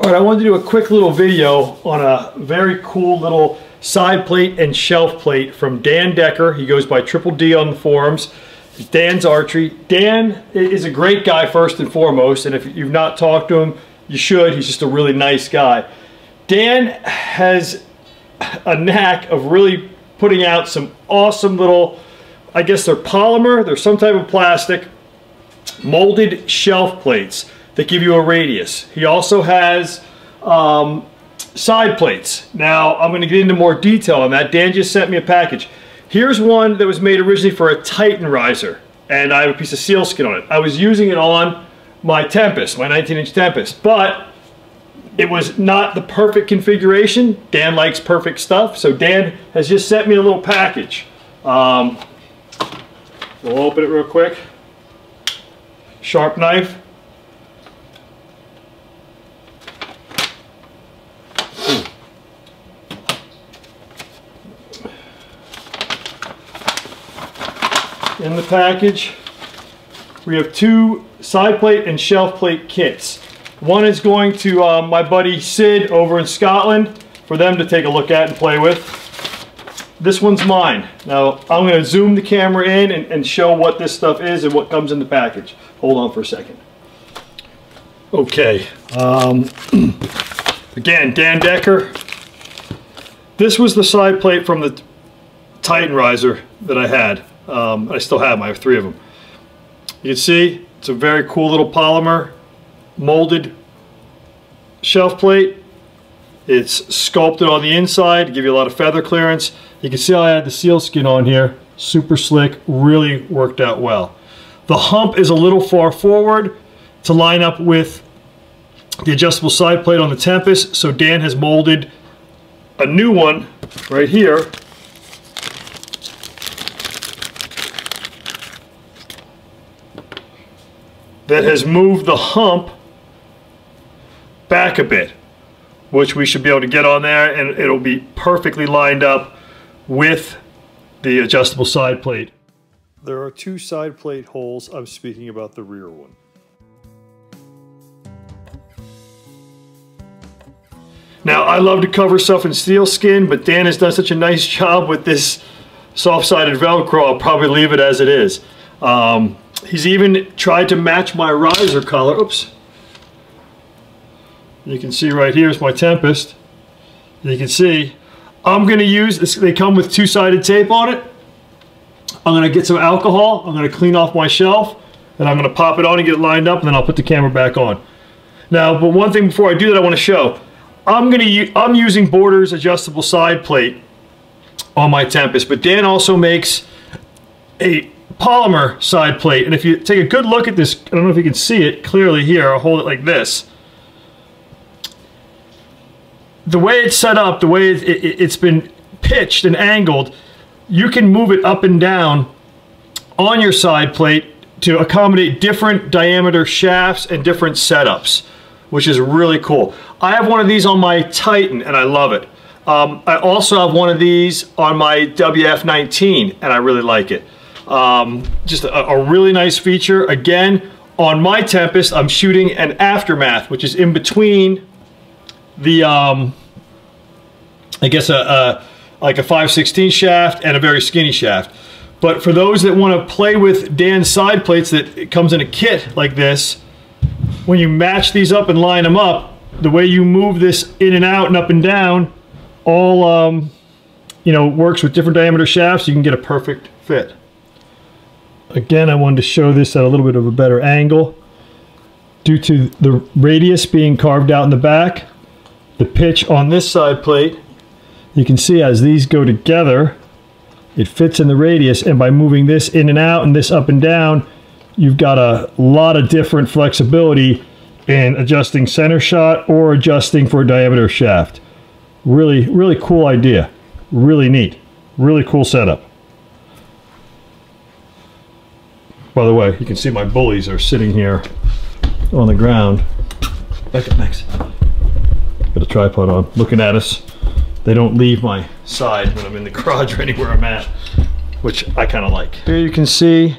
All right, I wanted to do a quick little video on a very cool little side plate and shelf plate from Dan Decker. He goes by Triple D on the forums. It's Dan's Archery. Dan is a great guy first and foremost, and if you've not talked to him, you should. He's just a really nice guy. Dan has a knack of really putting out some awesome little, I guess they're polymer, they're some type of plastic, molded shelf plates that give you a radius. He also has side plates. Now, I'm going to get into more detail on that. Dan just sent me a package. Here's one that was made originally for a Titan riser, and I have a piece of sealskin on it. I was using it on my Tempest, my 19-inch Tempest, but it was not the perfect configuration. Dan likes perfect stuff, so Dan has just sent me a little package. We'll open it real quick. Sharp knife. In the package, we have two side plate and shelf plate kits. One is going to my buddy Sid over in Scotland for them to take a look at and play with. This one's mine. Now, I'm going to zoom the camera in and show what this stuff is and what comes in the package. Hold on for a second. Okay. Again, Dan Decker. This was the side plate from the Titan riser that I had. I still have them. I have three of them. You can see it's a very cool little polymer molded shelf plate. It's sculpted on the inside to give you a lot of feather clearance. You can see how I had the seal skin on here. Super slick, really worked out well. The hump is a little far forward to line up with the adjustable side plate on the Tempest, so Dan has molded a new one right here. That has moved the hump back a bit, which we should be able to get on there, and it'll be perfectly lined up with the adjustable side plate. There are two side plate holes. I'm speaking about the rear one. Now, I love to cover stuff in seal skin, but Dan has done such a nice job with this soft-sided Velcro, I'll probably leave it as it is. He's even tried to match my riser color. Oops. You can see right here is my Tempest. You can see I'm going to use this. They come with two-sided tape on it. I'm going to get some alcohol. I'm going to clean off my shelf, and I'm going to pop it on and get it lined up, and then I'll put the camera back on. Now, but one thing before I do that, I want to show. I'm using Borders adjustable side plate on my Tempest, but Dan also makes a polymer side plate, and if you take a good look at this, I don't know if you can see it clearly here, I'll hold it like this. The way it's set up, the way it's been pitched and angled, you can move it up and down on your side plate to accommodate different diameter shafts and different setups, which is really cool. I have one of these on my Titan, and I love it. I also have one of these on my WF-19, and I really like it. Just a really nice feature. Again, on my Tempest, I'm shooting an Aftermath, which is in between the, I guess, like a 5/16 shaft and a very skinny shaft. But for those that want to play with Dan's side plates that it comes in a kit like this, when you match these up and line them up, the way you move this in and out and up and down, all, you know, works with different diameter shafts. You can get a perfect fit. Again, I wanted to show this at a little bit of a better angle. Due to the radius being carved out in the back, the pitch on this side plate, you can see as these go together, it fits in the radius, and by moving this in and out and this up and down, you've got a lot of different flexibility in adjusting center shot or adjusting for a diameter shaft. Really, really cool idea. Really neat. Really cool setup. By the way, you can see my bullies are sitting here on the ground. Back up, Max. Got a tripod on, looking at us. They don't leave my side when I'm in the garage or anywhere I'm at, which I kind of like. Here you can see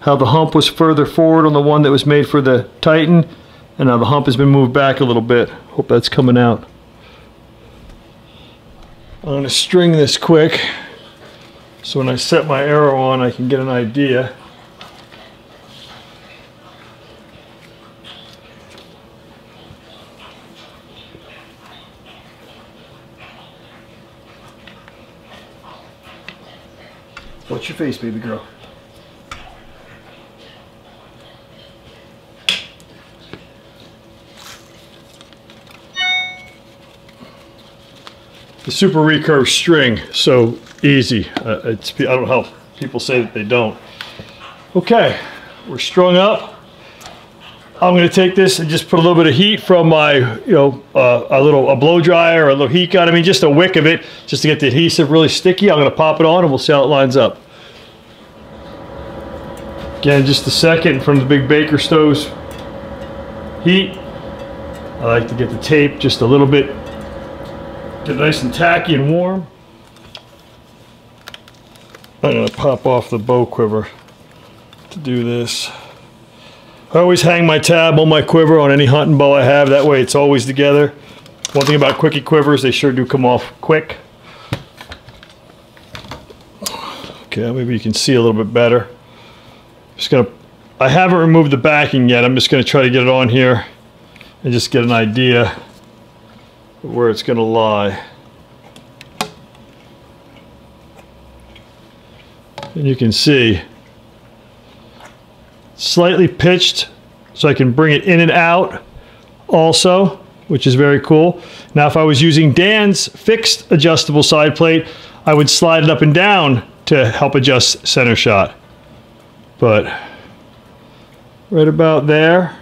how the hump was further forward on the one that was made for the Titan, And now the hump has been moved back a little bit. Hope that's coming out. I'm gonna string this quick so when I set my arrow on I can get an idea. What's your face, baby girl? The super recurve string, so easy. I don't know how people say that they don't. Okay, we're strung up. I'm going to take this and just put a little bit of heat from my, a blow dryer or a little heat gun. I mean, just a wick of it, just to get the adhesive really sticky. I'm going to pop it on and we'll see how it lines up. Again, just a second in front of the big Baker stove's heat. I like to get the tape just a little bit. Get it nice and tacky and warm. I'm going to pop off the bow quiver to do this. I always hang my tab on my quiver on any hunting bow I have. That way it's always together. One thing about quickie quivers, they sure do come off quick. Okay, maybe you can see a little bit better. Just going to, I haven't removed the backing yet. I'm just going to try to get it on here and just get an idea where it's going to lie. And you can see slightly pitched, so I can bring it in and out also, which is very cool. Now if I was using Dan's fixed adjustable side plate, I would slide it up and down to help adjust center shot. But right about there.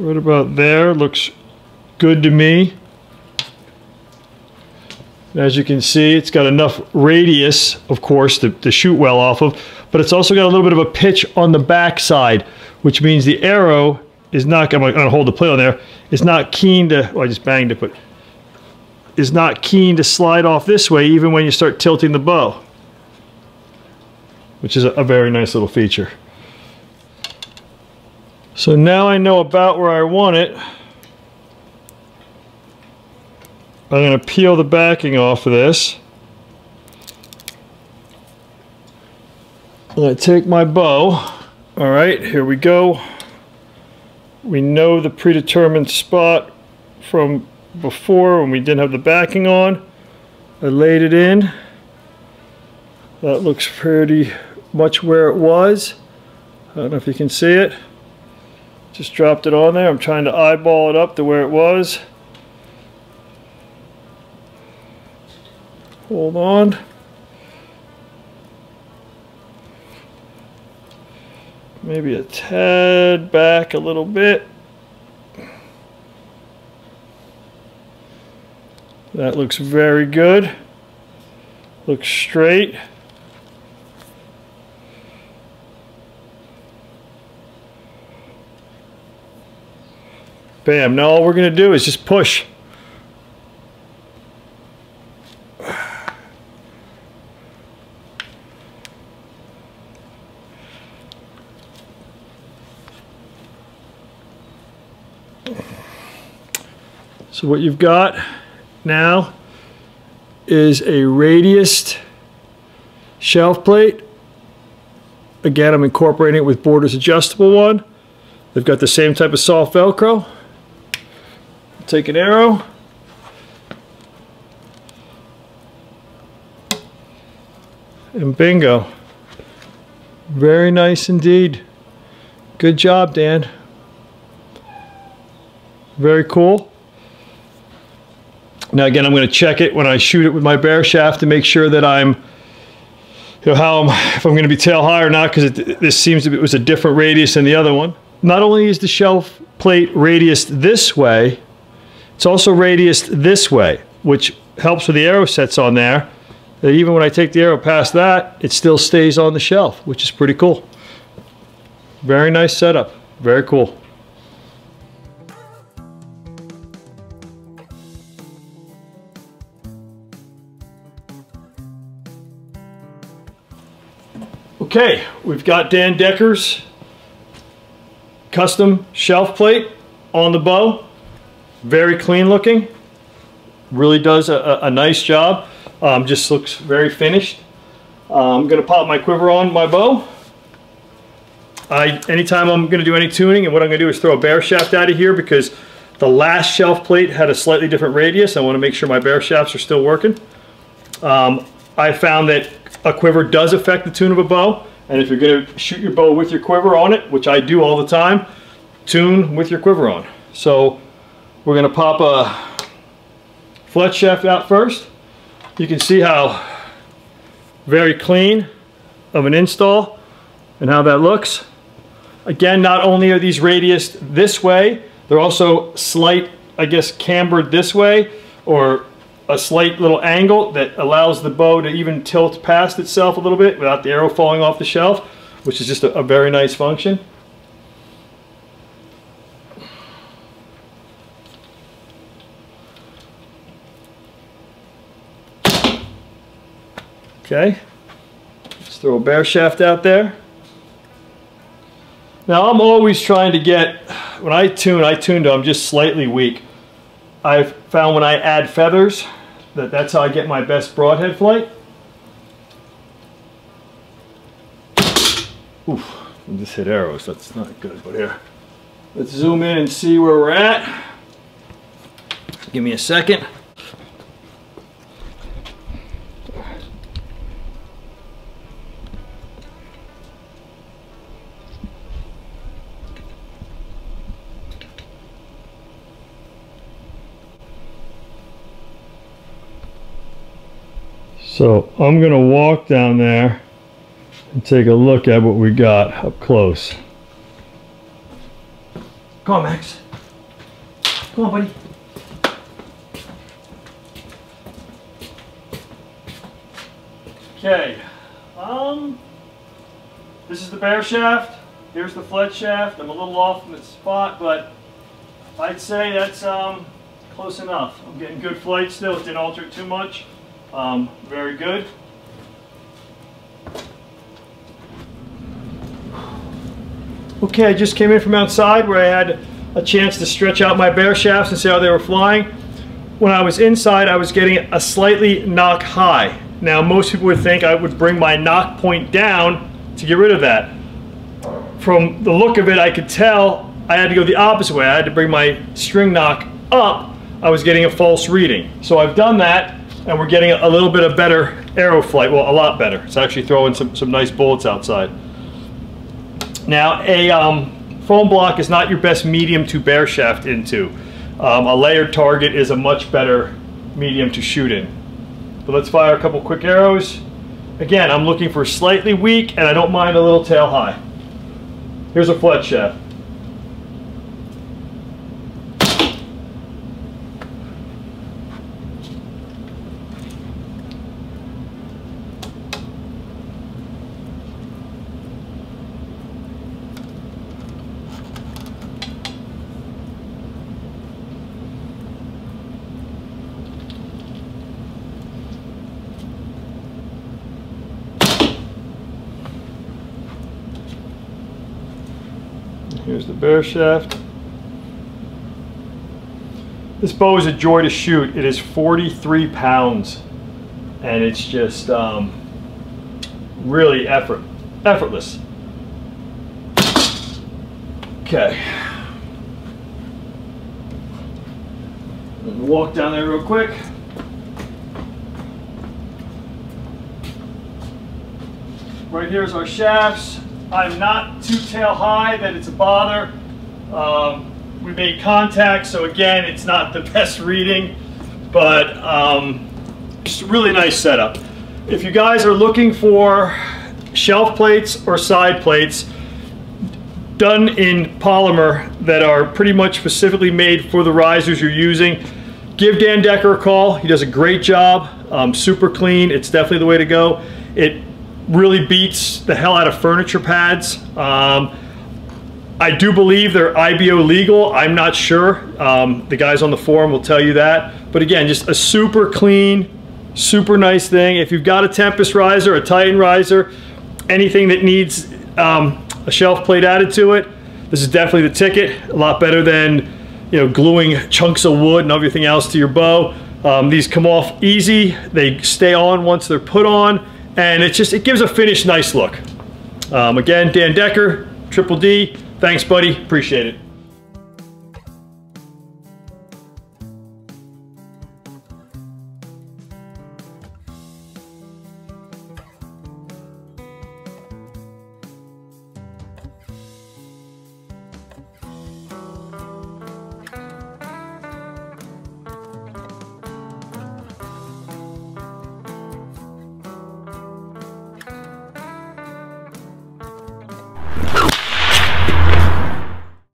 Right about there looks good to me. As you can see, it's got enough radius, of course, to shoot well off of, but it's also got a little bit of a pitch on the back side, which means the arrow is not, I'm gonna hold the plate on there, it's not keen to, well, I just banged it, but is not keen to slide off this way even when you start tilting the bow, which is a very nice little feature. So now I know about where I want it. I'm going to peel the backing off of this. I'm going to take my bow. All right, here we go. We know the predetermined spot from before when we didn't have the backing on. I laid it in. That looks pretty much where it was. I don't know if you can see it. Just dropped it on there. I'm trying to eyeball it up to where it was. Hold on. Maybe a tad back a little bit. That looks very good. Looks straight. Bam, now all we're going to do is just push. So what you've got now is a radiused shelf plate. Again, I'm incorporating it with Borders adjustable one. They've got the same type of soft Velcro. Take an arrow, and bingo. Very nice indeed. Good job, Dan. Very cool. Now again, I'm going to check it when I shoot it with my bear shaft to make sure that I'm, if I'm going to be tail high or not, because this seems to be, it was a different radius than the other one. Not only is the shelf plate radiused this way, it's also radiused this way, which helps with the arrow sets on there. That even when I take the arrow past that, it still stays on the shelf, which is pretty cool. Very nice setup. Very cool. Okay, we've got Dan Decker's custom shelf plate on the bow. Very clean looking. Really does a nice job. Just looks very finished. I'm going to pop my quiver on my bow. Anytime I'm going to do any tuning, and what I'm going to do is throw a bear shaft out of here because the last shelf plate had a slightly different radius. I want to make sure my bear shafts are still working. I found that a quiver does affect the tune of a bow, and if you're going to shoot your bow with your quiver on it, which I do all the time, tune with your quiver on. So we're going to pop a fletch shaft out first. You can see how very clean of an install and how that looks. Again, not only are these radiused this way, they're also slight, I guess, cambered this way, or a slight little angle that allows the bow to even tilt past itself a little bit without the arrow falling off the shelf, which is just a very nice function. Okay, let's throw a bear shaft out there. Now I'm always trying to get, when I tune to I'm just slightly weak. I've found when I add feathers, that's how I get my best broadhead flight. Oof, I just hit arrows, that's not good, but here. Let's zoom in and see where we're at. Give me a second. So I'm going to walk down there and take a look at what we got up close. Come on, Max. Come on, buddy. Okay. This is the bear shaft. Here's the fletch shaft. I'm a little off from the spot, but I'd say that's close enough. I'm getting good flight still. It didn't alter it too much. Very good. Okay, I just came in from outside where I had a chance to stretch out my bear shafts and see how they were flying. When I was inside, I was getting a slightly knock high. Now, most people would think I would bring my knock point down to get rid of that. From the look of it, I could tell I had to go the opposite way. I had to bring my string knock up. I was getting a false reading. So I've done that, and we're getting a little bit of better arrow flight. Well, a lot better. It's actually throwing some nice bullets outside. Now, a foam block is not your best medium to bear shaft into. A layered target is a much better medium to shoot in. But let's fire a couple quick arrows. Again, I'm looking for slightly weak, and I don't mind a little tail high. Here's a fletch shaft. Here's the bear shaft. This bow is a joy to shoot. It is 43 pounds, and it's just really effortless. Okay. Walk down there real quick. Right here's our shafts. I'm not too tail high that it's a bother. We made contact, so again, it's not the best reading, but just a really nice setup. If you guys are looking for shelf plates or side plates done in polymer that are pretty much specifically made for the risers you're using, give Dan Decker a call. He does a great job, super clean. It's definitely the way to go. It really beats the hell out of furniture pads. I do believe they're IBO legal. I'm not sure. The guys on the forum will tell you that. But again, just a super clean, super nice thing. If you've got a Tempest riser, a Titan riser, anything that needs a shelf plate added to it, This is definitely the ticket. A lot better than, you know, gluing chunks of wood and everything else to your bow. These come off easy. They stay on once they're put on, and it just, it gives a finished nice look. Again, Dan Decker, Triple D. Thanks, buddy. Appreciate it.